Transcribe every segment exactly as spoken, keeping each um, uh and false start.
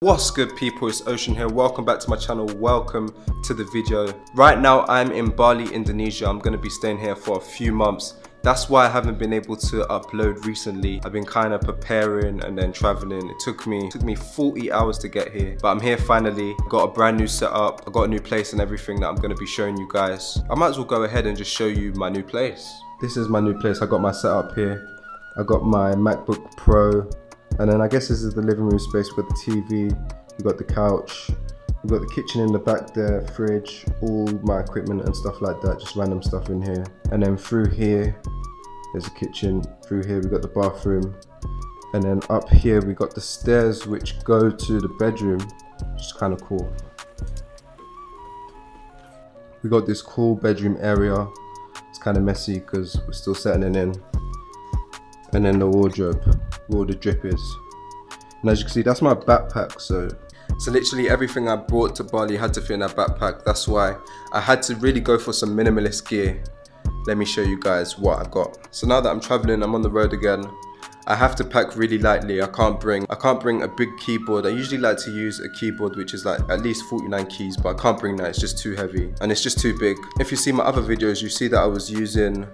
What's good people, it's Ocean here, welcome back to my channel, welcome to the video. Right now I'm in Bali, Indonesia. I'm going to be staying here for a few months. That's why I haven't been able to upload recently. I've been kind of preparing and then traveling. It took me it took me forty hours to get here, but I'm here finally. Got a brand new setup, I got a new place and everything that I'm going to be showing you guys. I might as well go ahead and just show you my new place. This is my new place. I got my setup here. I got my MacBook Pro. And then I guess this is the living room space with the T V. We've got the couch, we've got the kitchen in the back there, fridge, all my equipment and stuff like that, just random stuff in here. And then through here, there's a kitchen. Through here, we've got the bathroom. And then up here, we got the stairs which go to the bedroom, which is kind of cool. We got this cool bedroom area. It's kind of messy because we're still settling in. And then the wardrobe, where all the drip is. And as you can see, that's my backpack. So so literally everything I brought to Bali had to fit in that backpack. That's why I had to really go for some minimalist gear. Let me show you guys what I've got. So now that I'm traveling, I'm on the road again. I have to pack really lightly. I can't bring I can't bring a big keyboard. I usually like to use a keyboard which is like at least forty-nine keys, but I can't bring that. It's just too heavy and it's just too big. If you see my other videos, you see that I was using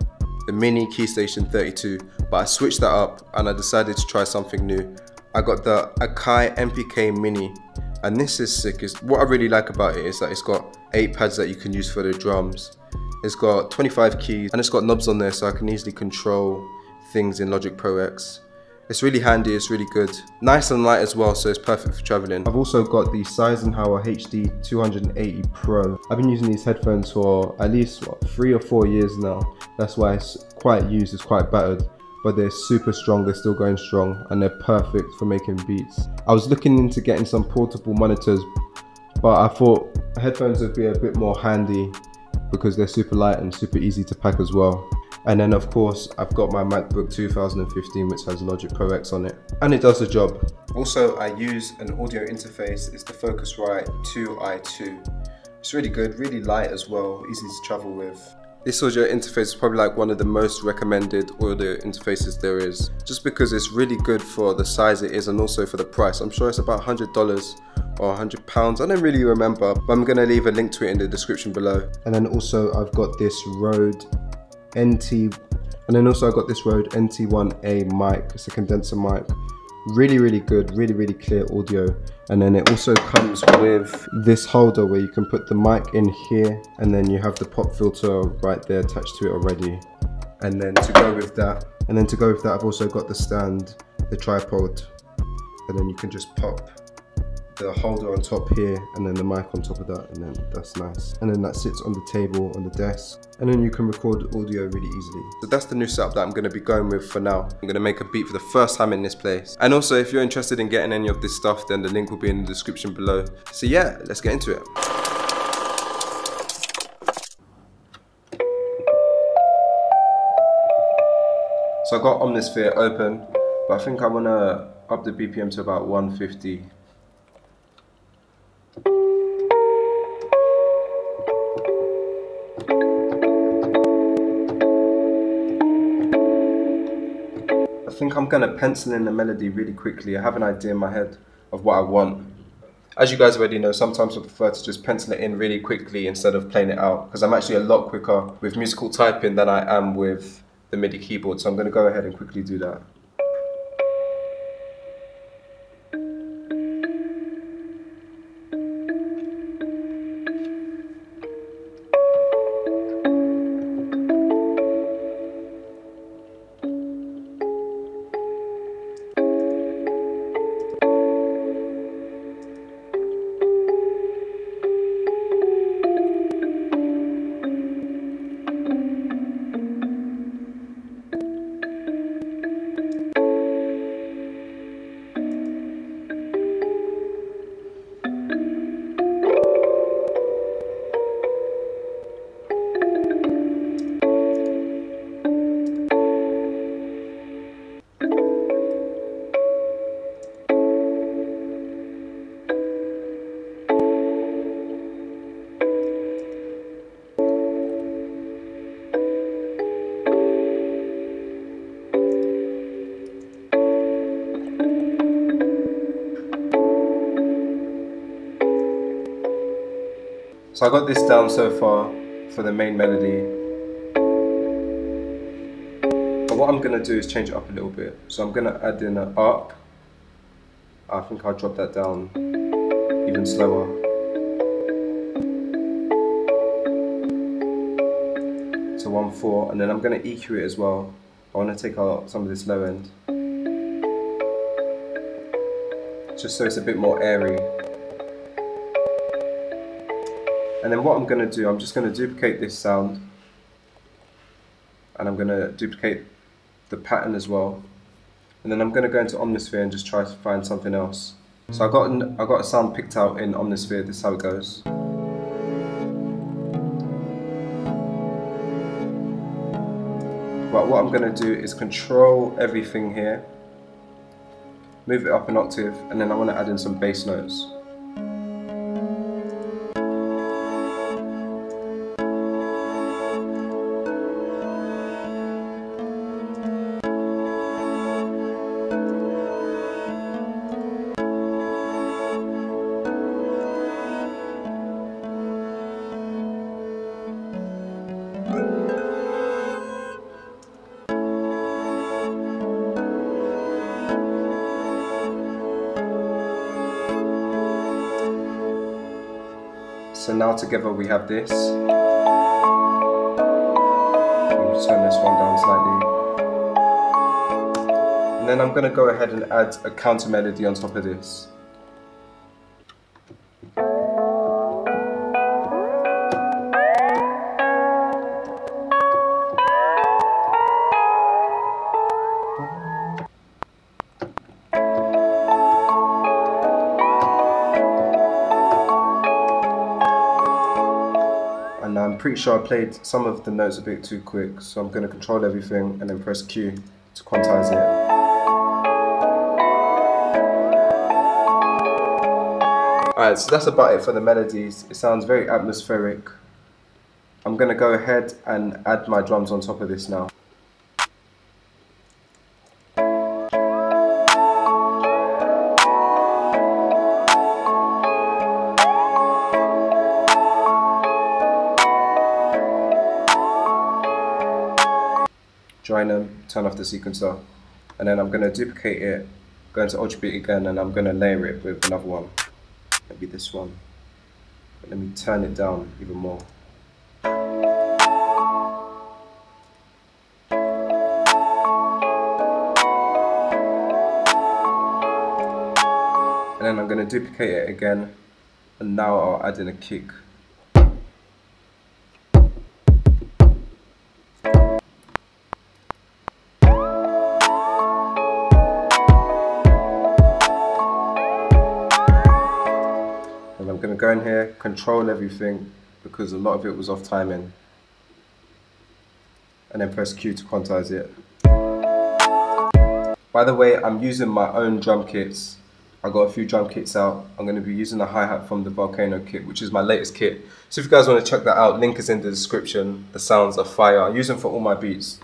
the Mini Keystation thirty-two, but I switched that up and I decided to try something new. I got the Akai M P K Mini, and this is sick. It's, what I really like about it is that it's got eight pads that you can use for the drums. It's got twenty-five keys and it's got knobs on there, so I can easily control things in Logic Pro X. It's really handy, it's really good. Nice and light as well, so it's perfect for traveling. I've also got the Sennheiser H D two eighty Pro. I've been using these headphones for at least what, three or four years now. That's why it's quite used, it's quite battered, but they're super strong, they're still going strong, and they're perfect for making beats. I was looking into getting some portable monitors, but I thought headphones would be a bit more handy because they're super light and super easy to pack as well. And then of course, I've got my MacBook two thousand fifteen, which has Logic Pro X on it, and it does the job. Also, I use an audio interface. It's the Focusrite two i two. It's really good, really light as well, easy to travel with. This audio interface is probably like one of the most recommended audio interfaces there is, just because it's really good for the size it is and also for the price. I'm sure it's about one hundred dollars. Or one hundred pounds, I don't really remember, but I'm gonna leave a link to it in the description below. And then also I've got this Rode N T, and then also I got this Rode N T one A mic. It's a condenser mic, really really good, really really clear audio. And then it also comes with this holder where you can put the mic in here, and then you have the pop filter right there attached to it already. And then to go with that, and then to go with that, I've also got the stand, the tripod, and then you can just pop the holder on top here and then the mic on top of that, and then that's nice. And then that sits on the table, on the desk, and then you can record audio really easily. So that's the new setup that I'm going to be going with for now. I'm going to make a beat for the first time in this place. And also if you're interested in getting any of this stuff, then the link will be in the description below. So yeah, let's get into it. So I got Omnisphere open, but I think I want to up the B P M to about one fifty. I think I'm gonna pencil in the melody really quickly. I have an idea in my head of what I want. As you guys already know, sometimes I prefer to just pencil it in really quickly instead of playing it out, because I'm actually a lot quicker with musical typing than I am with the MIDI keyboard. So I'm gonna go ahead and quickly do that. So I got this down so far for the main melody. But what I'm going to do is change it up a little bit. So I'm going to add in an up. I think I'll drop that down even slower. So one four, and then I'm going to E Q it as well. I want to take out some of this low end. Just so it's a bit more airy. And then what I'm going to do, I'm just going to duplicate this sound. And I'm going to duplicate the pattern as well. And then I'm going to go into Omnisphere and just try to find something else. So I got an, I got a sound picked out in Omnisphere, this is how it goes. But what I'm going to do is control everything here. Move it up an octave, and then I want to add in some bass notes. So now together we have this. I'll just turn this one down slightly. And then I'm going to go ahead and add a counter melody on top of this. Pretty sure I played some of the notes a bit too quick, so I'm going to control everything and then press Q to quantize it. Alright, so that's about it for the melodies. It sounds very atmospheric. I'm going to go ahead and add my drums on top of this now. Join them, turn off the sequencer, and then I'm going to duplicate it, go into Ultra Beat again, and I'm going to layer it with another one, maybe this one, but let me turn it down even more. And then I'm going to duplicate it again, and now I'll add in a kick. Go in here, control everything because a lot of it was off timing, and then press Q to quantize it. By the way, I'm using my own drum kits. I got a few drum kits out. I'm going to be using a hi-hat from the Volcano kit, which is my latest kit. So if you guys want to check that out, link is in the description. The sounds are fire. I use them for all my beats.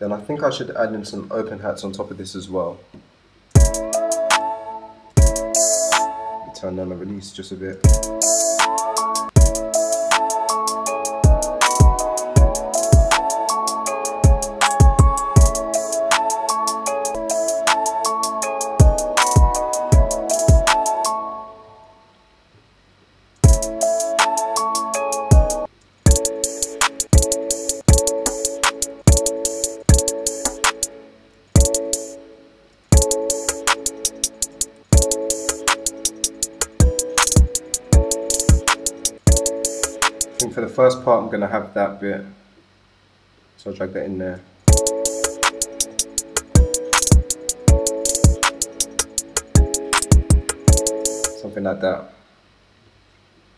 Then I think I should add in some open hats on top of this as well. Let me turn down the release just a bit. for the first part I'm going to have that bit, so I'll drag that in there. Something like that.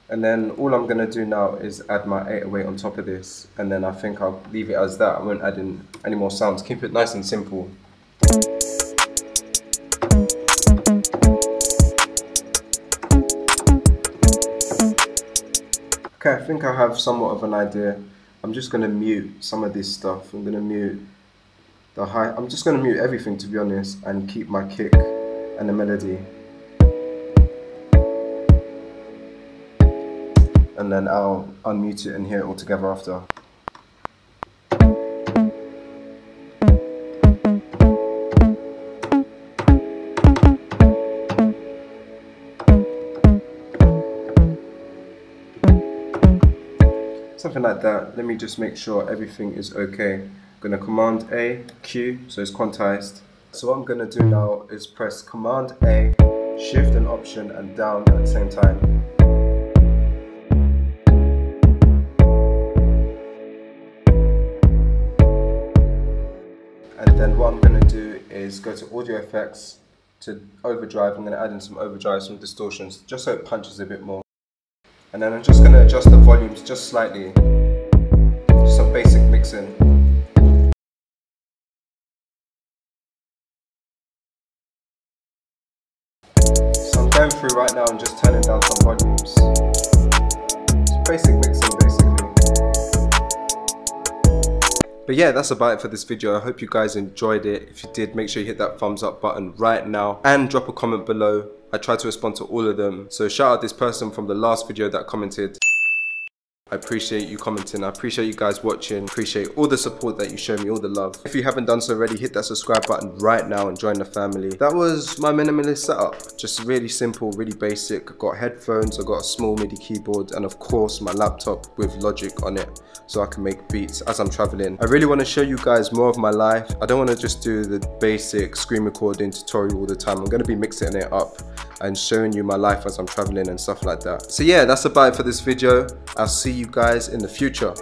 And then all I'm going to do now is add my eight oh eight on top of this, and then I think I'll leave it as that. I won't add in any more sounds, keep it nice and simple. Okay, I think I have somewhat of an idea. I'm just going to mute some of this stuff. I'm going to mute the high, I'm just going to mute everything, to be honest, and keep my kick and the melody. And then I'll unmute it and hear it all together after. Something like that. Let me just make sure everything is okay. I'm gonna Command A, Q, so it's quantized. So what I'm gonna do now is press Command A, Shift and Option and down at the same time. And then what I'm going to do is go to Audio Effects, to Overdrive. I'm going to add in some overdrive, some distortions, just so it punches a bit more. And then I'm just going to adjust the volumes just slightly. Just some basic mixing. So I'm going through right now and just turning down some volumes. Some basic mixing basically. But yeah, that's about it for this video. I hope you guys enjoyed it. If you did, make sure you hit that thumbs up button right now and drop a comment below. I try to respond to all of them. So shout out this person from the last video that commented. I appreciate you commenting. I appreciate you guys watching. Appreciate all the support that you show me, all the love. If you haven't done so already, hit that subscribe button right now and join the family. That was my minimalist setup. Just really simple, really basic. I've got headphones, I've got a small MIDI keyboard, and of course my laptop with Logic on it so I can make beats as I'm traveling. I really want to show you guys more of my life. I don't want to just do the basic screen recording tutorial all the time. I'm going to be mixing it up and showing you my life as I'm traveling and stuff like that. So yeah, that's about it for this video. I'll see you guys in the future.